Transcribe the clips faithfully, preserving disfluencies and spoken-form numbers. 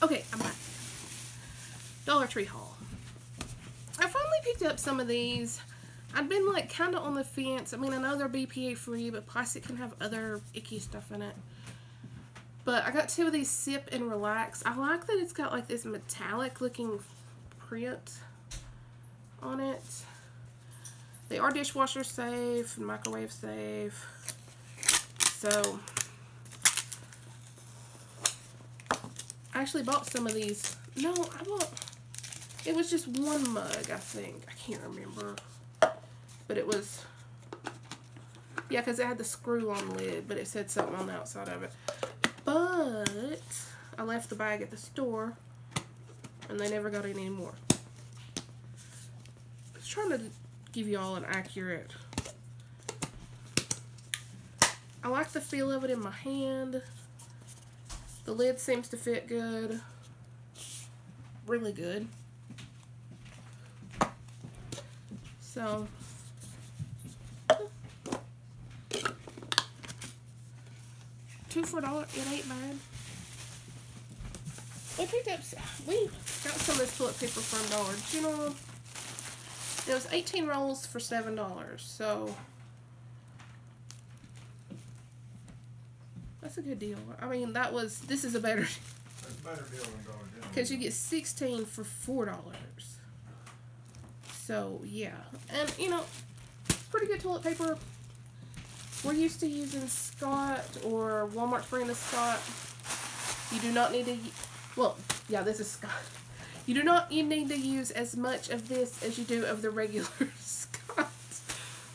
Okay, I'm back. Dollar Tree haul. I finally picked up some of these. I've been like kind of on the fence. I mean, I know they're B P A free, but plastic can have other icky stuff in it. But I got two of these Sip and Relax. I like that it's got like this metallic looking print on it. They are dishwasher safe and microwave safe. So I actually bought some of these. No, I bought, it was just one mug, I think. I can't remember. But it was, yeah, because it had the screw on lid, but it said something on the outside of it. But I left the bag at the store, and they never got any more. I was trying to give you all an accurate. I like the feel of it in my hand. The lid seems to fit good. Really good. So two for a dollar, it ain't bad. We picked up, we got some of this toilet paper from Dollar General. It was eighteen rolls for seven dollars, so that's a good deal. I mean, that was, this is a better, that's a better deal than Dollar General because you get sixteen for four dollars. So yeah, and you know, pretty good toilet paper. We're used to using Scott or Walmart brand of Scott. You do not need to, well, yeah, this is Scott. You do not you need to use as much of this as you do of the regular Scott,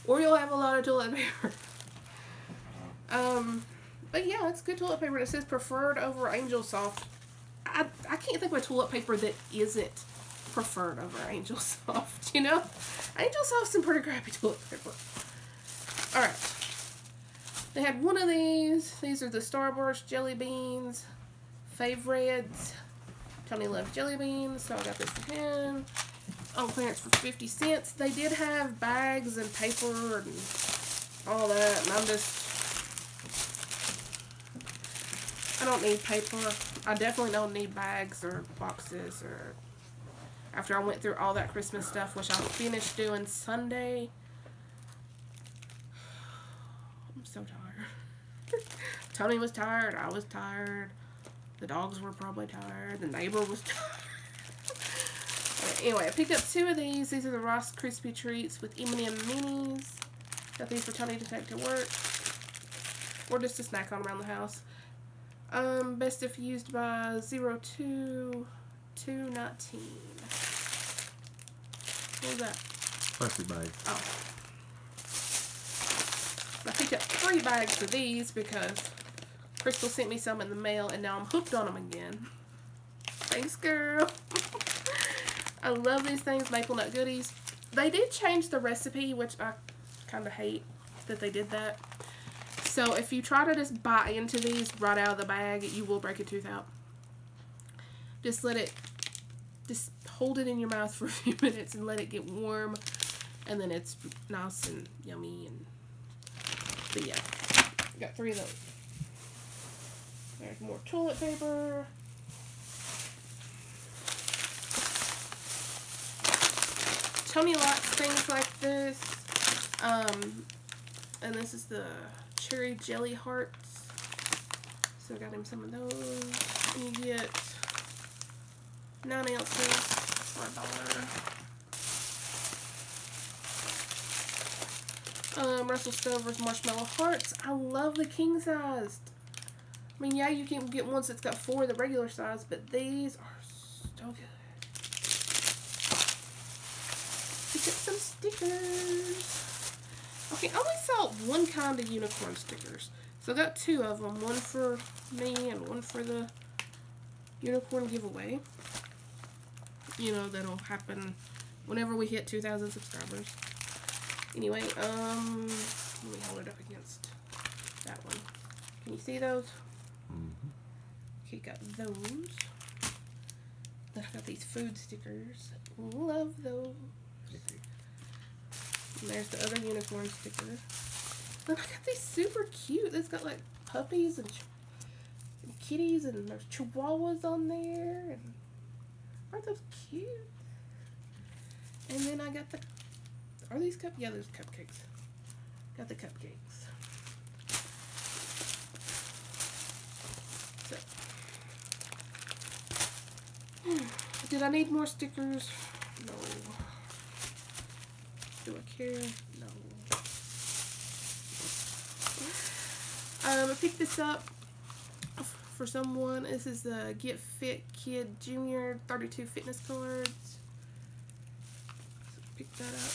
or you'll have a lot of toilet paper. Um, but yeah, it's good toilet paper. It says preferred over Angel Soft. I, I can't think of a toilet paper that isn't preferred over Angel Soft, you know? Angel Soft's some pretty crappy toilet paper. Alright. They had one of these. These are the Starburst jelly beans. Favorites. Tony loves jelly beans, so I got this for him. On clearance for fifty cents. They did have bags and paper and all that, and I'm just, I don't need paper. I definitely don't need bags or boxes or, after I went through all that Christmas stuff, which I finished doing Sunday. I'm so tired. Tony was tired. I was tired. The dogs were probably tired. The neighbor was tired. Anyway, I picked up two of these. These are the Rice Krispie Treats with Eminem Minis. Got these for Tony to take to work, or just to snack on around the house. Um, best if used by zero two two nineteen. What was that? Plastic bag. Oh. I picked up three bags of these because Crystal sent me some in the mail, and now I'm hooked on them again. Thanks, girl. I love these things, maple nut goodies. They did change the recipe, which I kind of hate that they did that. So if you try to just bite into these right out of the bag, you will break a tooth out. Just let it, just hold it in your mouth for a few minutes and let it get warm, and then it's nice and yummy. And but yeah, I got three of those. There's more toilet paper. Tony likes things like this. Um, and this is the cherry jelly hearts. So I got him some of those. And you get nine ounces for a dollar. Um, Russell Stover's marshmallow hearts. I love the king sized. I mean, yeah, you can get ones that's got four of the regular size, but these are so good. Pick up some stickers. Okay, I only saw one kind of unicorn stickers, so I got two of them. One for me and one for the unicorn giveaway. You know, that'll happen whenever we hit two thousand subscribers. Anyway, um, let me hold it up against that one. Can you see those? Mm-hmm. Okay, got those. Then I got these food stickers. Love those. And there's the other unicorn sticker. Then I got these super cute. That's got like puppies and, and kitties and there's chihuahuas on there. And aren't those cute? And then I got the, are these cup? Yeah, there's cupcakes. Got the cupcakes. So. Did I need more stickers? No. Do I care? No. Um, I picked this up for someone. This is the Get Fit Kid Junior thirty-two fitness cards. So pick that up.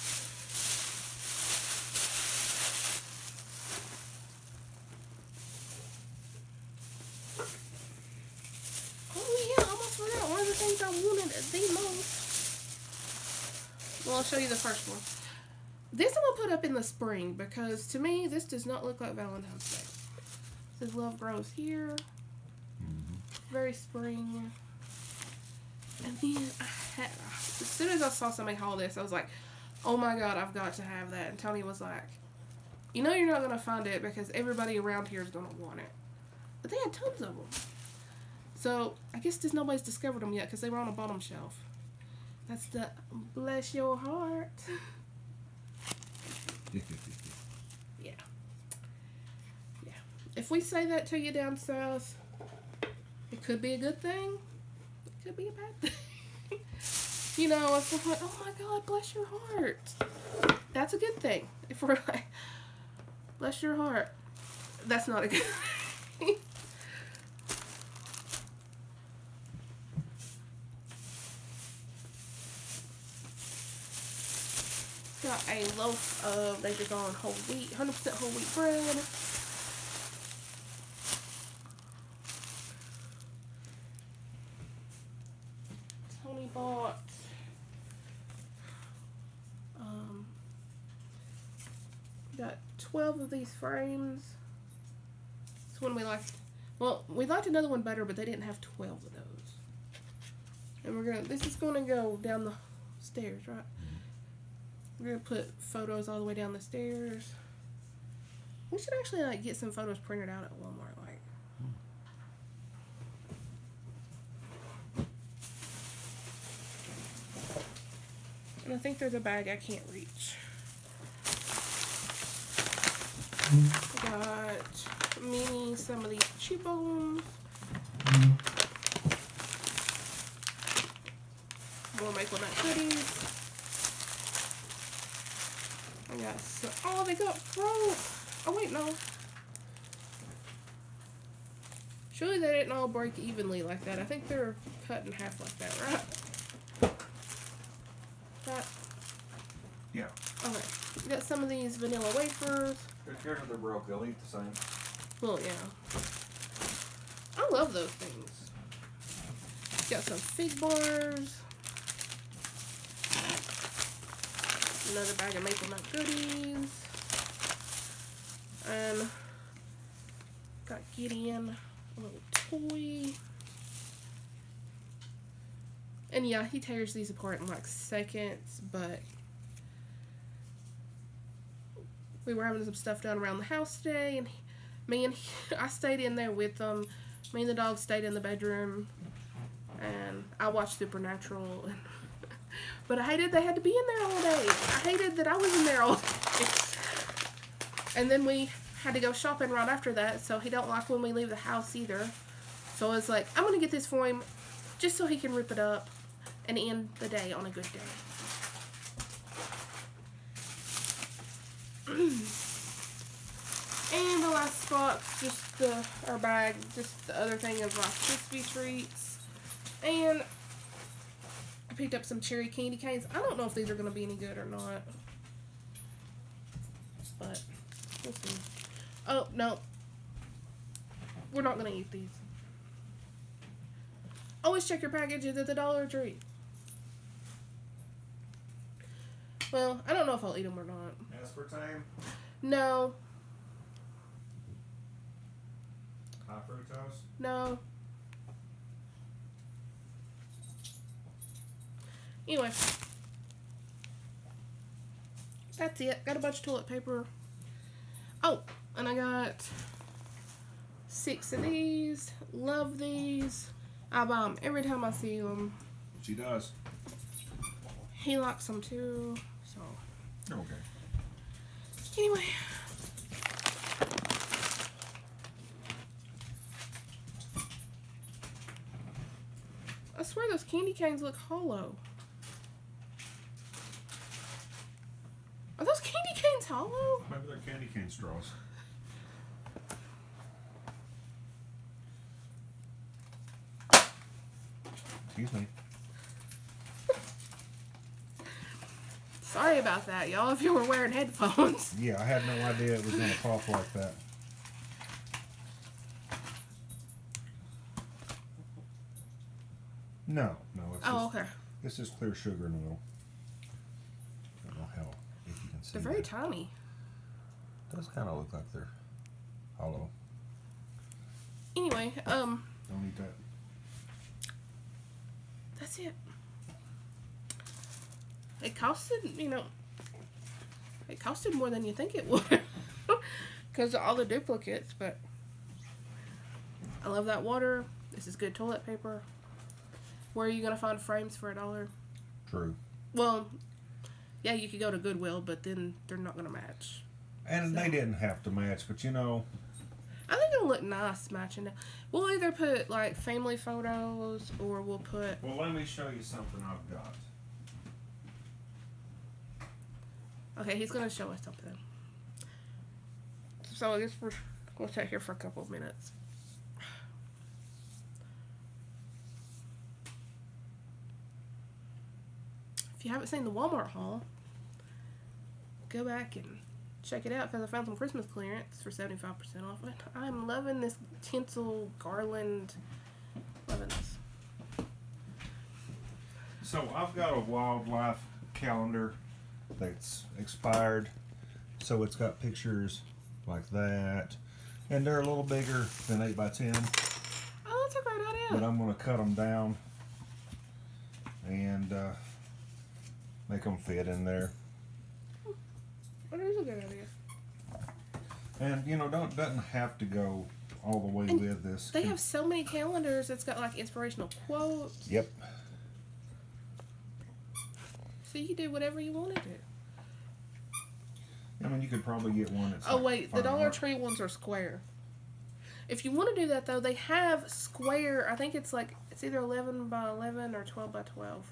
Oh yeah, I almost forgot one of the things I wanted the most. Well, I'll show you the first one. This I'm gonna put up in the spring because to me this does not look like Valentine's Day. This Love Grows here. Very spring. And then I had, as soon as I saw somebody haul this, I was like, oh my god, I've got to have that. And Tony was like, you know you're not going to find it because everybody around here is going to want it. But they had tons of them. So I guess just nobody's discovered them yet because they were on a bottom shelf. That's the Bless Your Heart. Yeah. Yeah. If we say that to you down south, it could be a good thing. It could be a bad thing. You know, if we're like, oh my God, bless your heart. That's a good thing. If we're like, bless your heart. That's not a good thing. Got a loaf of, they just on whole wheat, one hundred percent whole wheat bread. Bought um, got twelve of these frames. This one we liked. Well, we liked another one better, but they didn't have twelve of those. And we're gonna. This is gonna go down the stairs, right? We're gonna put photos all the way down the stairs. We should actually like get some photos printed out at Walmart. And I think there's a bag I can't reach. I got mini, some of these cheekbones. More maple nut goodies. I got some, oh, they got broke. Oh, wait, no. Surely they didn't all break evenly like that. I think they're cut in half like that, right? That? Yeah. Okay. We got some of these vanilla wafers. Here's what they're broke. They'll eat the same. Well, yeah. I love those things. Got some fig bars. Another bag of maple nut goodies. Um, got Gideon a little toy. And yeah, he tears these apart in like seconds, but we were having some stuff done around the house today, and he, me and he, I stayed in there with them. Me and the dog stayed in the bedroom, and I watched Supernatural. And, but I hated they had to be in there all day. I hated that I was in there all day. And then we had to go shopping right after that, so he don't like when we leave the house either. So I was like, I'm going to get this for him just so he can rip it up and end the day on a good day. And the last spot, just the, our bag, just the other thing of like Krispy treats. And I picked up some cherry candy canes. I don't know if these are going to be any good or not. But, we'll see. Oh, no. We're not going to eat these. Always check your packages at the Dollar Tree. Well, I don't know if I'll eat them or not. Ask for time? No. Hot fructose? No. Anyway. That's it. Got a bunch of toilet paper. Oh, and I got six of these. Love these. I buy them every time I see them. She does. He likes them too. So. You're okay. Anyway. I swear those candy canes look hollow. Are those candy canes hollow? Maybe they're candy cane straws. Excuse me. Sorry about that, y'all, if you were wearing headphones. Yeah, I had no idea it was going to pop like that. No, no. It's oh, just, okay. It's just clear sugar and oil. I don't know how, if you can see. They're very tiny. It does kind of look like they're hollow. Anyway, um. Don't eat that. That's it. It costed, you know, it costed more than you think it would. Because of all the duplicates, but I love that water. This is good toilet paper. Where are you going to find frames for a dollar? True. Well, yeah, you could go to Goodwill, but then they're not going to match. And so. They didn't have to match, but you know. I think it'll look nice matching. We'll either put, like, family photos, or we'll put... Well, let me show you something I've got. Okay, he's going to show us something. So I guess we're going to sit here for a couple of minutes. If you haven't seen the Walmart haul, go back and check it out because I found some Christmas clearance for seventy-five percent off it. I'm loving this tinsel garland. Loving this. So I've got a wildlife calendar that's expired, so it's got pictures like that, and they're a little bigger than eight by ten. Oh, that's a great idea. But I'm going to cut them down and uh, make them fit in there. That is a good idea. And you know, don't doesn't have to go all the way and with this. They have so many calendars that's got like inspirational quotes. Yep. So you can do whatever you want to do. I mean, you could probably get one that's... Oh, like wait. The Dollar Tree ones are square. If you want to do that, though, they have square. I think it's like... It's either eleven by eleven or twelve by twelve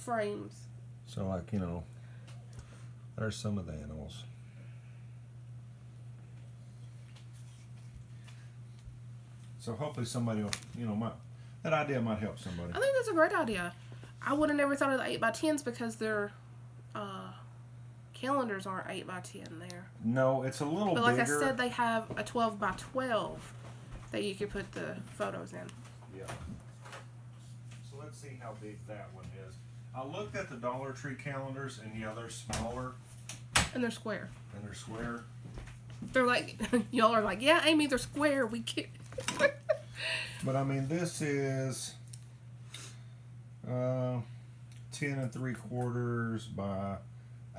frames. So, like, you know, there's some of the animals. So, hopefully somebody will... You know, might, that idea might help somebody. I think that's a great idea. I would have never thought of the eight by tens because their uh, calendars aren't eight by ten there. No, it's a little bigger. But like bigger. I said, they have a twelve by twelve that you could put the photos in. Yeah. So let's see how big that one is. I looked at the Dollar Tree calendars, and yeah, they're smaller. And they're square. And they're square. They're like, y'all are like, yeah, Amy, they're square. We can't. But I mean, this is... Uh, ten and three quarters by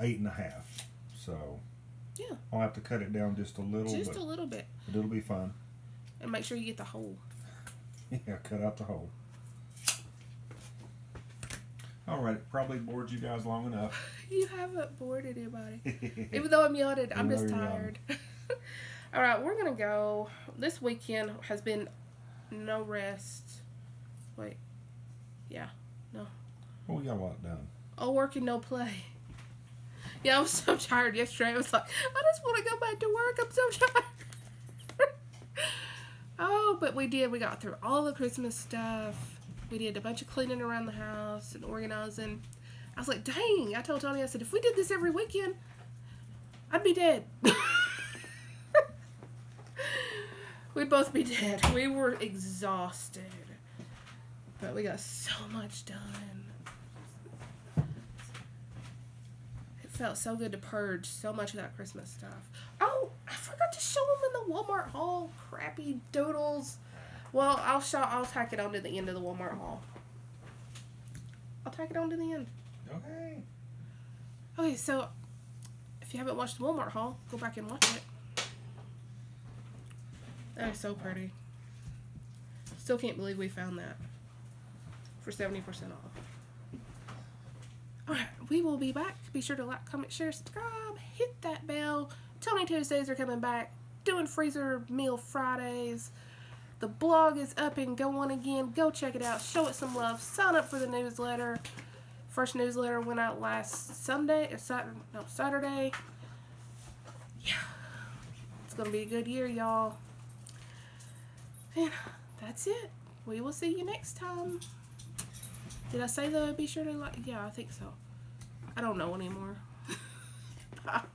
eight and a half. So yeah, I'll have to cut it down just a little. Just a little bit. But it'll be fun. And make sure you get the hole. Yeah, cut out the hole. All right, probably bored you guys long enough. You haven't bored anybody, even though I'm yawning. I'm just tired. All right, we're gonna go. This weekend has been no rest. Wait, yeah. No. Well, we got a lot done. All work and no play. Yeah, I was so tired yesterday. I was like, I just want to go back to work. I'm so tired. Oh, but we did. We got through all the Christmas stuff. We did a bunch of cleaning around the house and organizing. I was like, dang. I told Tony, I said, if we did this every weekend, I'd be dead. We'd both be dead. We were exhausted. But we got so much done. It felt so good to purge so much of that Christmas stuff. Oh, I forgot to show them in the Walmart haul. Crappy doodles. Well, I'll show. I'll tack it on to the end of the Walmart haul. I'll tack it on to the end. Okay. Okay, so if you haven't watched the Walmart haul, go back and watch it. That is so pretty. Still can't believe we found that for seventy percent off. Alright, we will be back. Be sure to like, comment, share, subscribe, hit that bell. Tony Tuesdays are coming back, doing freezer meal Fridays. The blog is up and going again. Go check it out. Show it some love. Sign up for the newsletter. First newsletter went out last Sunday, or Saturday, no, Saturday. Yeah. It's going to be a good year, y'all. And that's it. We will see you next time. Did I say though, be sure to like? Yeah, I think so. I don't know anymore. Bye.